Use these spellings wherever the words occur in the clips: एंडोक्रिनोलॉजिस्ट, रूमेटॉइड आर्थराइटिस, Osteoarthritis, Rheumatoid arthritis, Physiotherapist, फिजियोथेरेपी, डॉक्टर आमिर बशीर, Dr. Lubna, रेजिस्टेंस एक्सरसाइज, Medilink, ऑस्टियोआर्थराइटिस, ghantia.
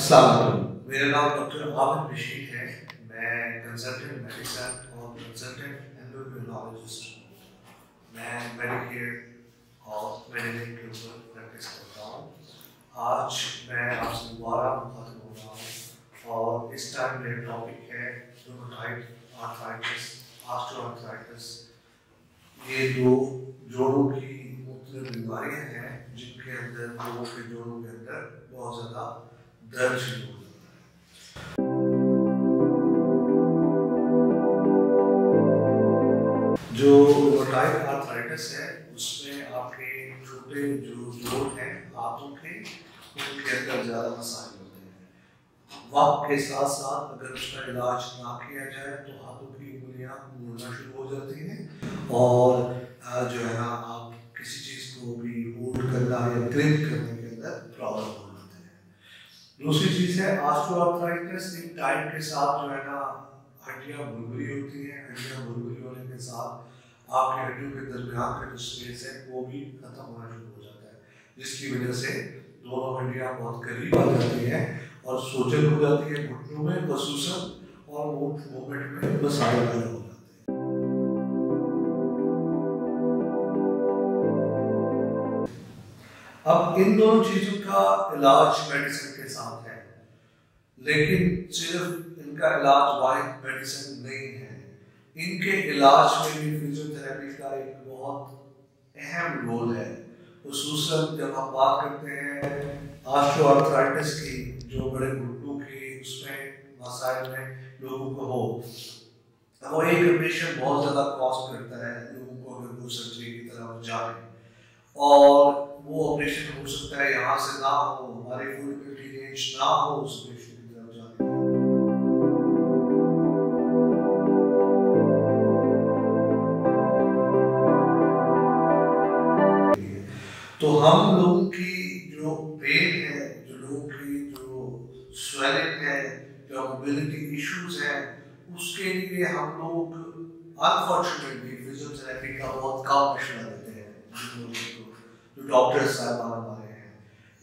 अस्सलाम वालेकुम। मेरा नाम डॉक्टर आमिर बशीर है। मैं कंसल्टेंट मेडिसिन और कंसल्टेंट एंडोक्रिनोलॉजिस्ट हूँ। मैं मेडिकेयर और मेडिकल क्लिनिकल प्रैक्टिस करता हूँ। आज मैं आपसे दोबारा मुखातिब हो रहा हूँ और इस टाइम मेरा टॉपिक है ऑस्टियोआर्थराइटिस। ये दो जोड़ों की मुख्तलिफ बीमारियाँ हैं जिनके अंदर लोगों के जोड़ों के अंदर बहुत ज़्यादा दर्द शुरू हो जाता है। जो रूमेटॉइड आर्थराइटिस है उसमें आपके छोटे जो जोड़ हैं हाथों के, उनके अंदर ज़्यादा मसाइल होते हैं। वक्त के साथ साथ अगर उसका इलाज ना किया जाए तो हाथों की उंगलियाँ मुड़ना शुरू हो जाती हैं और जो है ना आप किसी चीज़ को भी होल्ड करना या ग्रिप करने के अंदर प्रॉब्लम हो जाते हैं। दूसरी चीज़ है ऑस्टियोआर्थराइटिस एक टाइम के साथ जो है ना हड्डियाँ भुरभुरी होती हैं। हड्डियाँ भुरभुरी होने के साथ आपके हड्डियों के दरमियान का जो स्पेस है वो भी खत्म होना शुरू हो जाता है, जिसकी वजह से दोनों हड्डियाँ बहुत करीब आ जाती हैं और सोजन हो जाती है घुटनों में खसूसन और मूवमेंट में मसाइल पैदा हो जाते हैं। अब इन दोनों चीज़ों का इलाज मेडिसिन के साथ है, लेकिन सिर्फ इनका इलाज वाहिद मेडिसिन नहीं है। इनके इलाज में भी फिजियोथेरेपी का एक बहुत अहम रोल है। ख़ुसूसन जब हम बात करते हैं ऑस्टियोआर्थराइटिस की, जो बड़े घुटनों की उसमें मसाइल में लोगों को हो, वो एक हमेशा बहुत ज़्यादा कॉस्ट करता है लोगों को अगर वो सर्जरी की तरफ जाए, और वो ऑपरेशन हो सकता है यहाँ से ना हो, हमारे रेंज ना हो उस ऑपरेशन की तरफ जाने। तो हम लोगों की जो पेन है, जो लोगों की जो स्वेलिंग है, जो मोबिलिटी इश्यूज है, उसके लिए हम लोग अनफॉर्चुनेटली फिजियोथेरेपी का बहुत कम मशवरा देते हैं। जो डॉक्टर साहब हमारे हैं,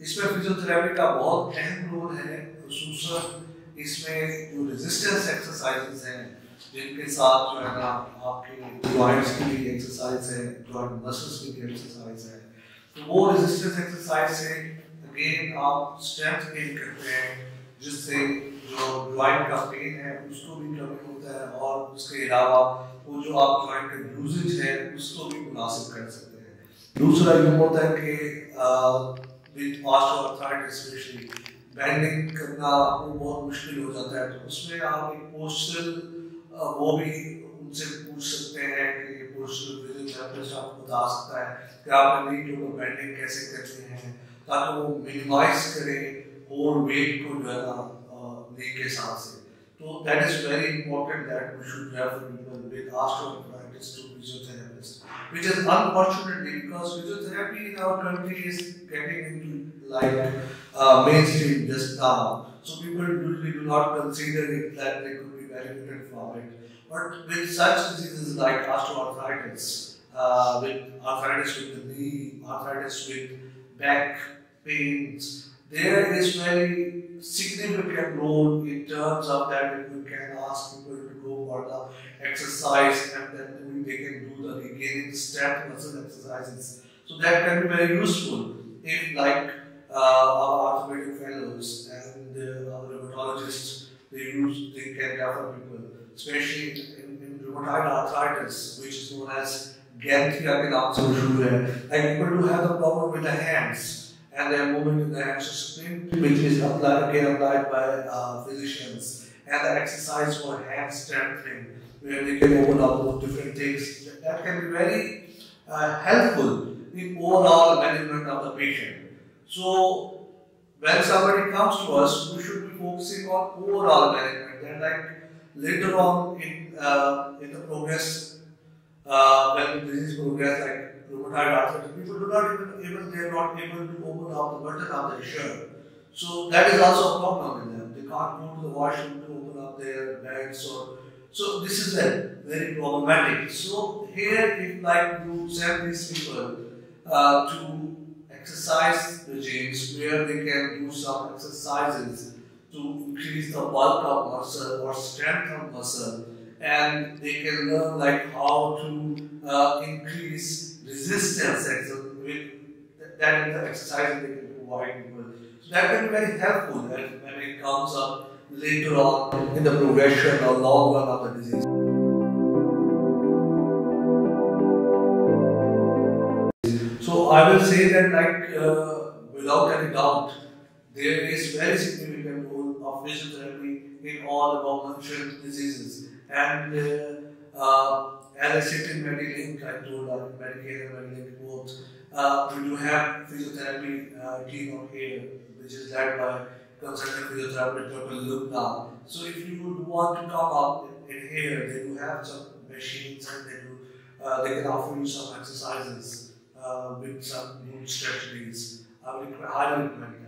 इसमें फिजियोथेरेपी का बहुत अहम रोल है। ख़ुसूसन इसमें जो रेजिस्टेंस एक्सरसाइज हैं, जिनके साथ जो है ना आपके जॉइंट्स की भी एक्सरसाइज है, जॉइंट मसल्स की भी एक्सरसाइज है, तो वो रेजिस्टेंस एक्सरसाइज से अगेन आप स्ट्रेंथ गेन करते हैं, जिससे जो जॉइंट का पेन है उसको भी कमी होता है और उसके अलावा वो जो आप जॉइंट का यूजेज है उसको भी मुनासिब कर सकते हैं। दूसरा ये होता है कि विद ऑस्टियोआर्थराइटिस स्पेशली बैंडिंग करना वो बहुत मुश्किल हो जाता है, तो उसमें आप एक पोस्चरल वो भी उनसे पूछ सकते हैं कि पोस्चरल फिजियोथेरेपिस्ट आपको बता सकता है कि आपने नीडों को बैंडिंग कैसे करनी है, ताकि वो मिनिमाइज करें और वेट को जो है ना नी के साथ से। तो that is very important that we should refer people with ऑस्टियोआर्थराइटिस to physiotherapist, which is unfortunately because physiotherapy in our country is getting into like mainstream just now, so people usually do not consider it that they could be benefited from it. But with such diseases like osteoarthritis, with arthritis with the knee, arthritis with back pains, there is very significant role in terms of that if you can ask people to go for the exercise and then they can do the regaining step muscle exercises. So that can be very useful if like our orthopedic fellows and our rheumatologists, they can refer people, especially in rheumatoid arthritis, which is known as ghantia can also do it. Like people who have the problem with the hands and their movement in the hamstring, which is applied by physicians, and the exercise for hand strengthening, where they can overlap with different things, that can be very helpful in overall management of the patient. So when somebody comes to us, we should be focusing on overall management. And like later on in the progress, when the disease progress, like rheumatoid arthritis, people do not even they are not able to open up the button of their shirt. So that is also a problem with them. They can't go to the washroom to open up their bags or. So this is very problematic. So here, if like you send these people to exercise regimes where they can do some exercises to increase the bulk of muscle or strength of muscle, and they can learn like how to increase resistance with that is the exercise they can provide people. So that can be very helpful when it comes up later on in the progression or long run of the disease. So I will say that like without any doubt, there is very significant role of physiotherapy in all the above-mentioned diseases. And as I said in Medilink, I told our Medicare and Medilink both, we do have physiotherapy team up here, which is led by consultant physiotherapist Dr. Lubna. So if you would want to come up in here, they do have some machines and they can offer you some exercises with some good strategies. I would highly recommend that.